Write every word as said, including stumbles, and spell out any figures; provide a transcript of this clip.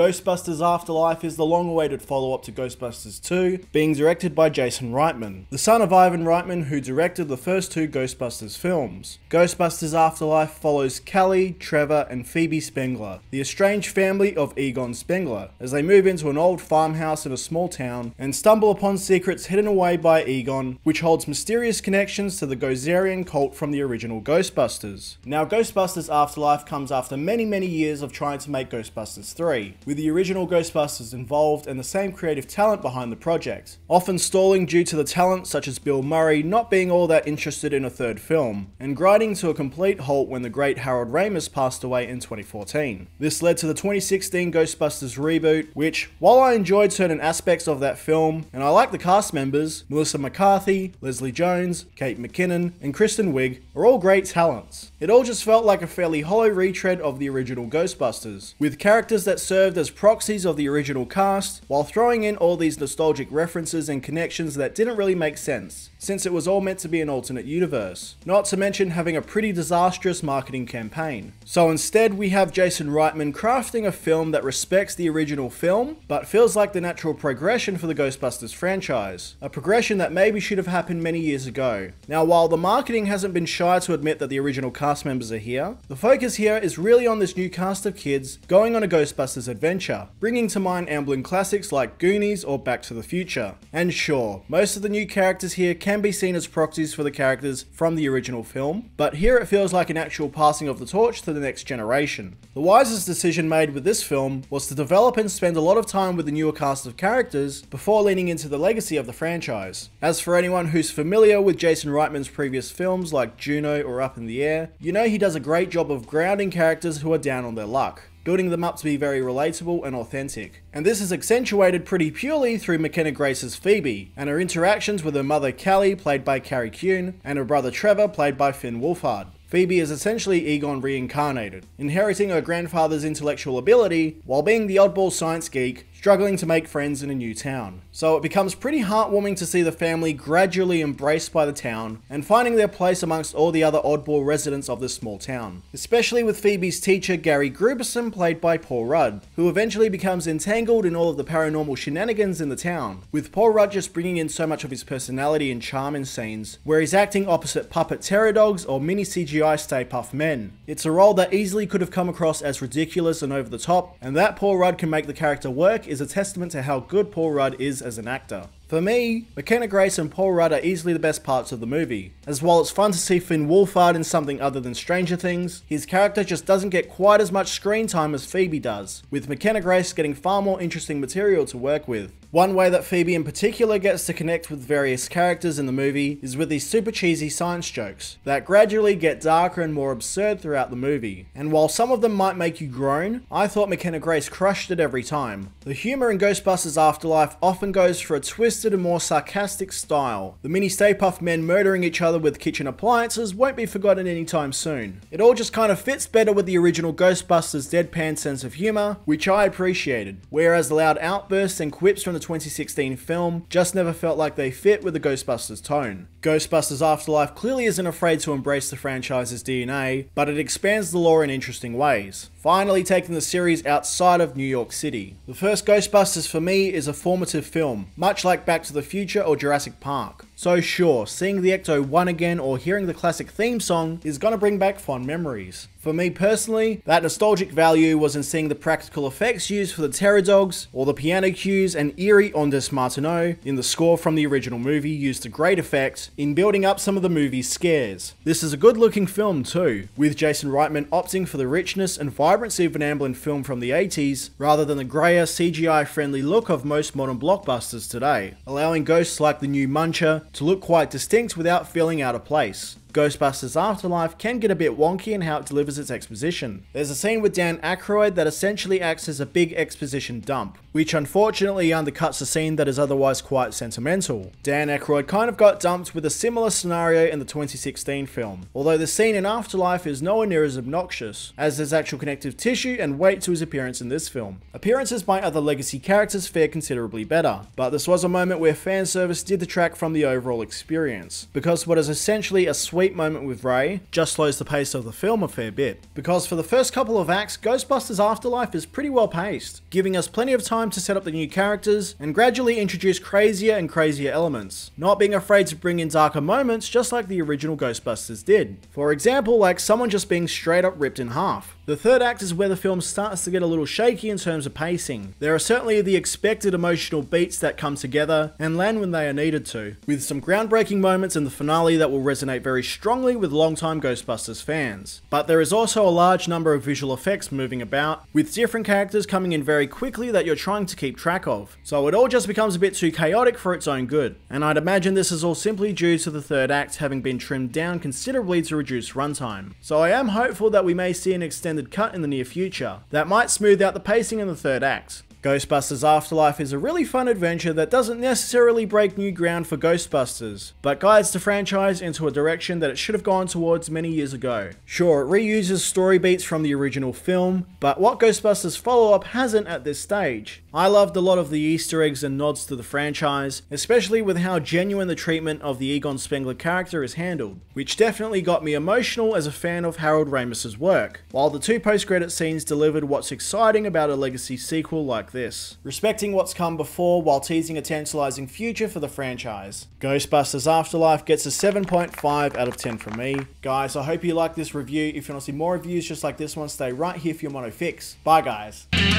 Ghostbusters Afterlife is the long-awaited follow-up to Ghostbusters two, being directed by Jason Reitman, the son of Ivan Reitman who directed the first two Ghostbusters films. Ghostbusters Afterlife follows Callie, Trevor and Phoebe Spengler, the estranged family of Egon Spengler, as they move into an old farmhouse in a small town and stumble upon secrets hidden away by Egon, which holds mysterious connections to the Gozerian cult from the original Ghostbusters. Now, Ghostbusters Afterlife comes after many, many years of trying to make Ghostbusters three, with the original Ghostbusters involved and the same creative talent behind the project, often stalling due to the talent such as Bill Murray not being all that interested in a third film, and grinding to a complete halt when the great Harold Ramis passed away in twenty fourteen. This led to the twenty sixteen Ghostbusters reboot, which, while I enjoyed certain aspects of that film, and I like the cast members, Melissa McCarthy, Leslie Jones, Kate McKinnon, and Kristen Wiig are all great talents, it all just felt like a fairly hollow retread of the original Ghostbusters, with characters that served as proxies of the original cast, while throwing in all these nostalgic references and connections that didn't really make sense, since it was all meant to be an alternate universe, not to mention having a pretty disastrous marketing campaign. So instead, we have Jason Reitman crafting a film that respects the original film, but feels like the natural progression for the Ghostbusters franchise, a progression that maybe should have happened many years ago. Now, while the marketing hasn't been shy to admit that the original cast members are here, the focus here is really on this new cast of kids going on a Ghostbusters adventure, bringing to mind Amblin classics like Goonies or Back to the Future. And sure, most of the new characters here can be seen as proxies for the characters from the original film, but here it feels like an actual passing of the torch to the next generation. The wisest decision made with this film was to develop and spend a lot of time with the newer cast of characters before leaning into the legacy of the franchise. As for anyone who's familiar with Jason Reitman's previous films like Juno or Up in the Air, you know he does a great job of grounding characters who are down on their luck, building them up to be very relatable and authentic. And this is accentuated pretty purely through McKenna Grace's Phoebe, and her interactions with her mother Callie, played by Carrie Coon, and her brother Trevor, played by Finn Wolfhard. Phoebe is essentially Egon reincarnated, inheriting her grandfather's intellectual ability while being the oddball science geek, struggling to make friends in a new town. So it becomes pretty heartwarming to see the family gradually embraced by the town and finding their place amongst all the other oddball residents of this small town, especially with Phoebe's teacher Gary Gruberson, played by Paul Rudd, who eventually becomes entangled in all of the paranormal shenanigans in the town, with Paul Rudd just bringing in so much of his personality and charm in scenes where he's acting opposite puppet terror dogs or mini C G I Stay Puft men. It's a role that easily could have come across as ridiculous and over the top, and that Paul Rudd can make the character work is a testament to how good Paul Rudd is as an actor. For me, McKenna Grace and Paul Rudd are easily the best parts of the movie, as while it's fun to see Finn Wolfhard in something other than Stranger Things, his character just doesn't get quite as much screen time as Phoebe does, with McKenna Grace getting far more interesting material to work with. One way that Phoebe in particular gets to connect with various characters in the movie is with these super cheesy science jokes that gradually get darker and more absurd throughout the movie, and while some of them might make you groan, I thought McKenna Grace crushed it every time. The humour in Ghostbusters Afterlife often goes for a twist a more sarcastic style. The mini Stay Puft men murdering each other with kitchen appliances won't be forgotten anytime soon. It all just kind of fits better with the original Ghostbusters deadpan sense of humour, which I appreciated, whereas the loud outbursts and quips from the twenty sixteen film just never felt like they fit with the Ghostbusters tone. Ghostbusters Afterlife clearly isn't afraid to embrace the franchise's D N A, but it expands the lore in interesting ways, finally taking the series outside of New York City. The first Ghostbusters for me is a formative film, much like Back to the Future or Jurassic Park. So sure, seeing the Ecto one again or hearing the classic theme song is gonna bring back fond memories. For me personally, that nostalgic value was in seeing the practical effects used for the terror dogs, or the piano cues and eerie Ondes Martenot in the score from the original movie used to great effect in building up some of the movie's scares. This is a good looking film too, with Jason Reitman opting for the richness and vibrancy of an Amblin film from the eighties, rather than the greyer C G I friendly look of most modern blockbusters today, allowing ghosts like the new Muncher to look quite distinct without feeling out of place. Ghostbusters Afterlife can get a bit wonky in how it delivers its exposition. There's a scene with Dan Aykroyd that essentially acts as a big exposition dump, which unfortunately undercuts a scene that is otherwise quite sentimental. Dan Aykroyd kind of got dumped with a similar scenario in the twenty sixteen film, although the scene in Afterlife is nowhere near as obnoxious, as there's actual connective tissue and weight to his appearance in this film. Appearances by other legacy characters fare considerably better, but this was a moment where fan service did detract from the overall experience, because what is essentially a sweet sweet moment with Ray just slows the pace of the film a fair bit, because for the first couple of acts, Ghostbusters Afterlife is pretty well paced, giving us plenty of time to set up the new characters and gradually introduce crazier and crazier elements, not being afraid to bring in darker moments just like the original Ghostbusters did. For example, like someone just being straight up ripped in half. The third act is where the film starts to get a little shaky in terms of pacing. There are certainly the expected emotional beats that come together and land when they are needed to, with some groundbreaking moments in the finale that will resonate very strongly with longtime Ghostbusters fans. But there is also a large number of visual effects moving about, with different characters coming in very quickly that you're trying to keep track of, so it all just becomes a bit too chaotic for its own good. And I'd imagine this is all simply due to the third act having been trimmed down considerably to reduce runtime. So I am hopeful that we may see an extended cut in the near future that might smooth out the pacing in the third act. Ghostbusters Afterlife is a really fun adventure that doesn't necessarily break new ground for Ghostbusters, but guides the franchise into a direction that it should have gone towards many years ago. Sure, it reuses story beats from the original film, but what Ghostbusters follow-up hasn't at this stage. I loved a lot of the Easter eggs and nods to the franchise, especially with how genuine the treatment of the Egon Spengler character is handled, which definitely got me emotional as a fan of Harold Ramis' work, while the two post-credit scenes delivered what's exciting about a legacy sequel like this, respecting what's come before while teasing a tantalizing future for the franchise. Ghostbusters Afterlife gets a seven point five out of ten from me. Guys, I hope you like this review. If you want to see more reviews just like this one, stay right here for your mono fix. Bye guys.